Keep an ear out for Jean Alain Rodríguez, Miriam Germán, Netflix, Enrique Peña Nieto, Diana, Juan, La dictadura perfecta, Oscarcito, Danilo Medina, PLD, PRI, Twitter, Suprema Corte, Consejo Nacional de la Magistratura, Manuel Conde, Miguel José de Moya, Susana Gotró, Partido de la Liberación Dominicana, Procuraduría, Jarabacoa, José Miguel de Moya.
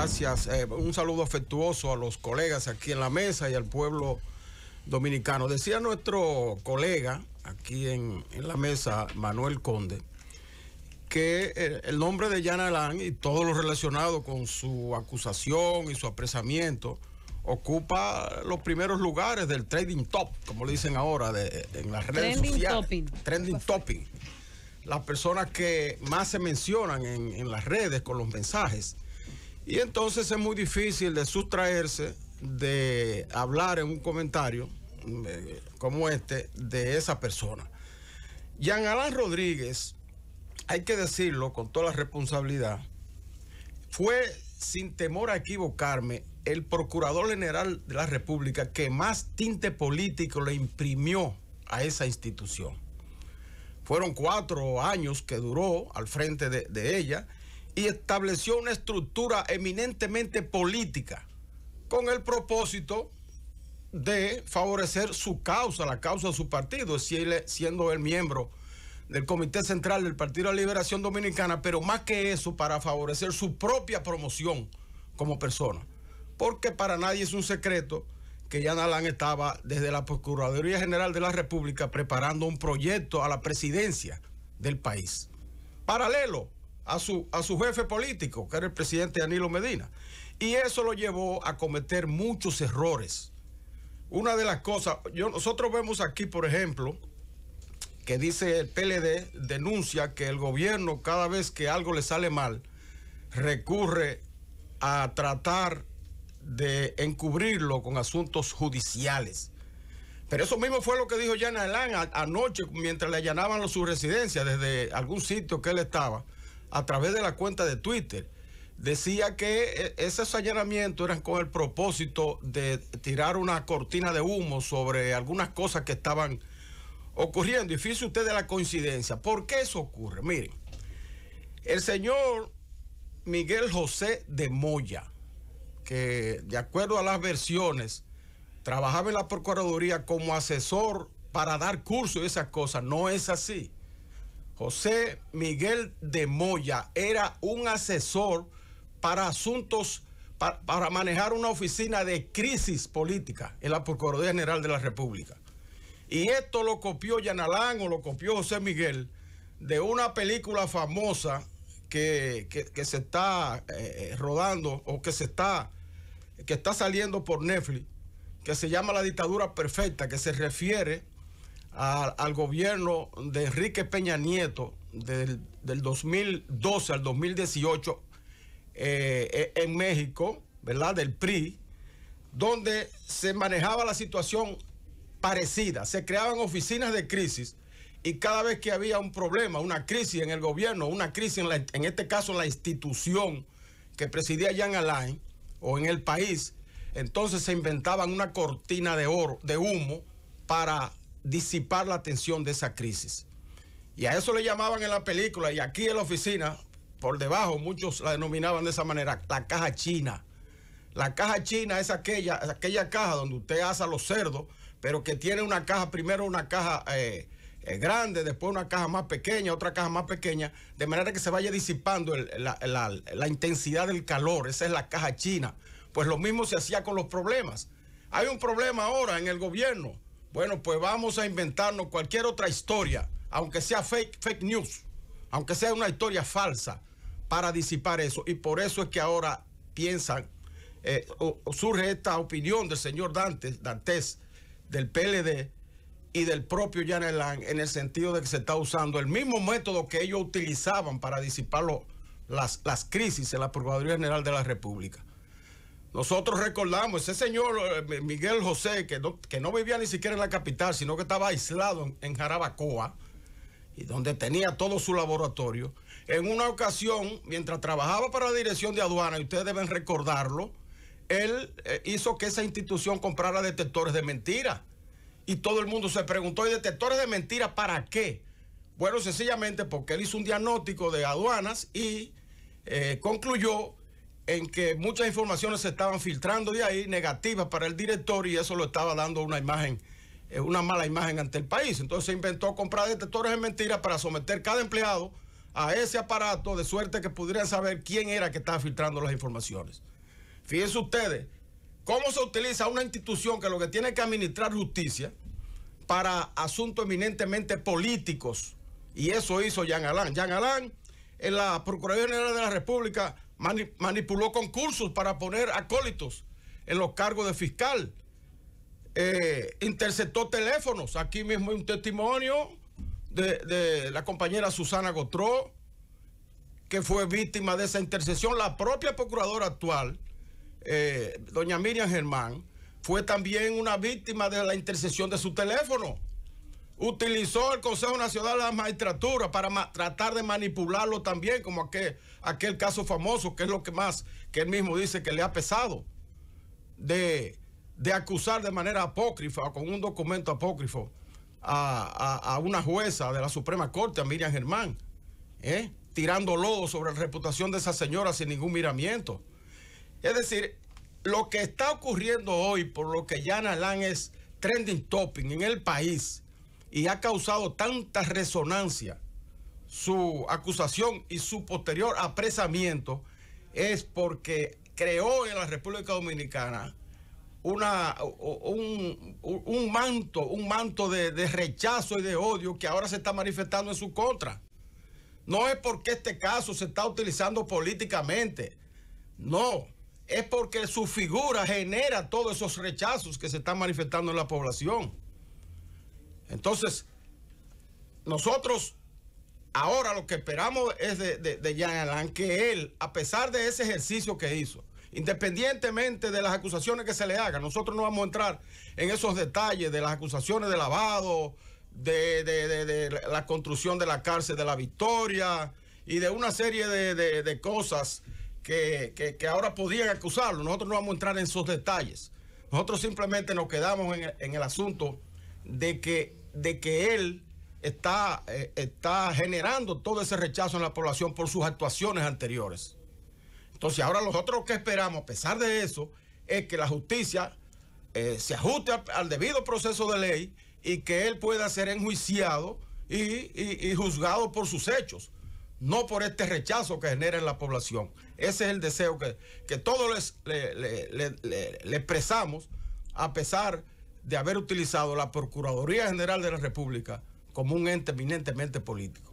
gracias. Un saludo afectuoso a los colegas aquí en la mesa y al pueblo dominicano. Decía nuestro colega aquí en la mesa, Manuel Conde, que el nombre de Jean Alain y todo lo relacionado con su acusación y su apresamiento ocupa los primeros lugares del trading top, como le dicen ahora en las redes sociales. Trending topping. Las personas que más se mencionan en las redes con los mensajes. Y entonces es muy difícil de sustraerse de hablar en un comentario como este de esa persona. Jean Alain Rodríguez, hay que decirlo con toda la responsabilidad, fue, sin temor a equivocarme, el Procurador General de la República que más tinte político le imprimió a esa institución. Fueron 4 años que duró al frente de ella y estableció una estructura eminentemente política con el propósito de favorecer su causa, la causa de su partido, siendo él miembro del Comité Central del Partido de la Liberación Dominicana, pero más que eso, para favorecer su propia promoción como persona. Porque para nadie es un secreto que Jean Alain estaba desde la Procuraduría General de la República preparando un proyecto a la presidencia del país, paralelo a su jefe político, que era el presidente Danilo Medina. Y eso lo llevó a cometer muchos errores. Una de las cosas, nosotros vemos aquí, por ejemplo, que dice el PLD, denuncia que el gobierno, cada vez que algo le sale mal, recurre a tratar de encubrirlo con asuntos judiciales. Pero eso mismo fue lo que dijo Jean Alain anoche, mientras le allanaban su residencia desde algún sitio que él estaba, a través de la cuenta de Twitter. Decía que esos allanamientos eran con el propósito de tirar una cortina de humo sobre algunas cosas que estaban ocurriendo. Y fíjense ustedes la coincidencia. ¿Por qué eso ocurre? Miren, el señor Miguel José de Moya, que de acuerdo a las versiones trabajaba en la Procuraduría como asesor para dar curso y esas cosas, no es así. José Miguel de Moya era un asesor para asuntos, para manejar una oficina de crisis política en la Procuraduría General de la República. Y esto lo copió Jean Alain, o lo copió José Miguel, de una película famosa que se está rodando, o que está saliendo por Netflix, que se llama La Dictadura Perfecta, que se refiere al gobierno de Enrique Peña Nieto del 2012 al 2018 en México, ¿verdad?, del PRI, donde se manejaba la situación parecida. Se creaban oficinas de crisis y cada vez que había un problema, una crisis en el gobierno, una crisis en este caso en la institución que presidía Jean Alain, o en el país, entonces se inventaban una cortina de humo para disipar la tensión de esa crisis. Y a eso le llamaban en la película, y aquí en la oficina, por debajo, muchos la denominaban de esa manera, la caja china. La caja china es aquella caja donde usted asa los cerdos, pero que tiene una caja, primero una caja grande, después una caja más pequeña, otra caja más pequeña, de manera que se vaya disipando la intensidad del calor. Esa es la caja china. Pues lo mismo se hacía con los problemas. Hay un problema ahora en el gobierno. Bueno, pues vamos a inventarnos cualquier otra historia, aunque sea fake news, aunque sea una historia falsa, para disipar eso. Y por eso es que ahora piensan, surge esta opinión del señor Dantes, del PLD y del propio Jean Alain, en el sentido de que se está usando el mismo método que ellos utilizaban para disipar las crisis en la Procuraduría General de la República. Nosotros recordamos, ese señor Miguel José, que no vivía ni siquiera en la capital, sino que estaba aislado en Jarabacoa, y donde tenía todo su laboratorio, en una ocasión, mientras trabajaba para la dirección de aduana, y ustedes deben recordarlo, él hizo que esa institución comprara detectores de mentiras. Y todo el mundo se preguntó, ¿y detectores de mentiras para qué? Bueno, sencillamente porque él hizo un diagnóstico de aduanas y concluyó en que muchas informaciones se estaban filtrando de ahí, negativas para el director, y eso lo estaba dando una imagen, una mala imagen ante el país. Entonces se inventó comprar detectores de mentiras para someter cada empleado a ese aparato, de suerte que pudieran saber quién era que estaba filtrando las informaciones. Fíjense ustedes cómo se utiliza una institución que lo que tiene que administrar justicia para asuntos eminentemente políticos. Y eso hizo Jean Alain. Jean Alain, en la Procuraduría General de la República, manipuló concursos para poner acólitos en los cargos de fiscal. Interceptó teléfonos. Aquí mismo hay un testimonio de la compañera Susana Gotró, que fue víctima de esa intercesión. La propia procuradora actual, doña Miriam Germán, fue también una víctima de la intercesión de su teléfono. Utilizó el Consejo Nacional de la Magistratura para tratar de manipularlo también, como aquel caso famoso, que es lo que más, que él mismo dice que le ha pesado, de acusar de manera apócrifa, o con un documento apócrifo, a una jueza de la Suprema Corte, a Miriam Germán, tirando lodo sobre la reputación de esa señora sin ningún miramiento. Es decir, lo que está ocurriendo hoy, por lo que Jean Alain es trending topic en el país, y ha causado tanta resonancia su acusación y su posterior apresamiento, es porque creó en la República Dominicana un manto de rechazo y de odio que ahora se está manifestando en su contra. No es porque este caso se está utilizando políticamente, no, es porque su figura genera todos esos rechazos que se están manifestando en la población. Entonces, nosotros ahora lo que esperamos es de Jean Alain, que él, a pesar de ese ejercicio que hizo, independientemente de las acusaciones que se le hagan, nosotros no vamos a entrar en esos detalles de las acusaciones de lavado, de la construcción de la cárcel de la Victoria y de una serie de cosas que ahora podían acusarlo. Nosotros no vamos a entrar en esos detalles. Nosotros simplemente nos quedamos en el asunto de que él está generando todo ese rechazo en la población por sus actuaciones anteriores. Entonces ahora nosotros lo que esperamos, a pesar de eso, es que la justicia se ajuste al debido proceso de ley y que él pueda ser enjuiciado y juzgado por sus hechos, no por este rechazo que genera en la población. Ese es el deseo que todos le expresamos, a pesar de haber utilizado la Procuraduría General de la República como un ente eminentemente político.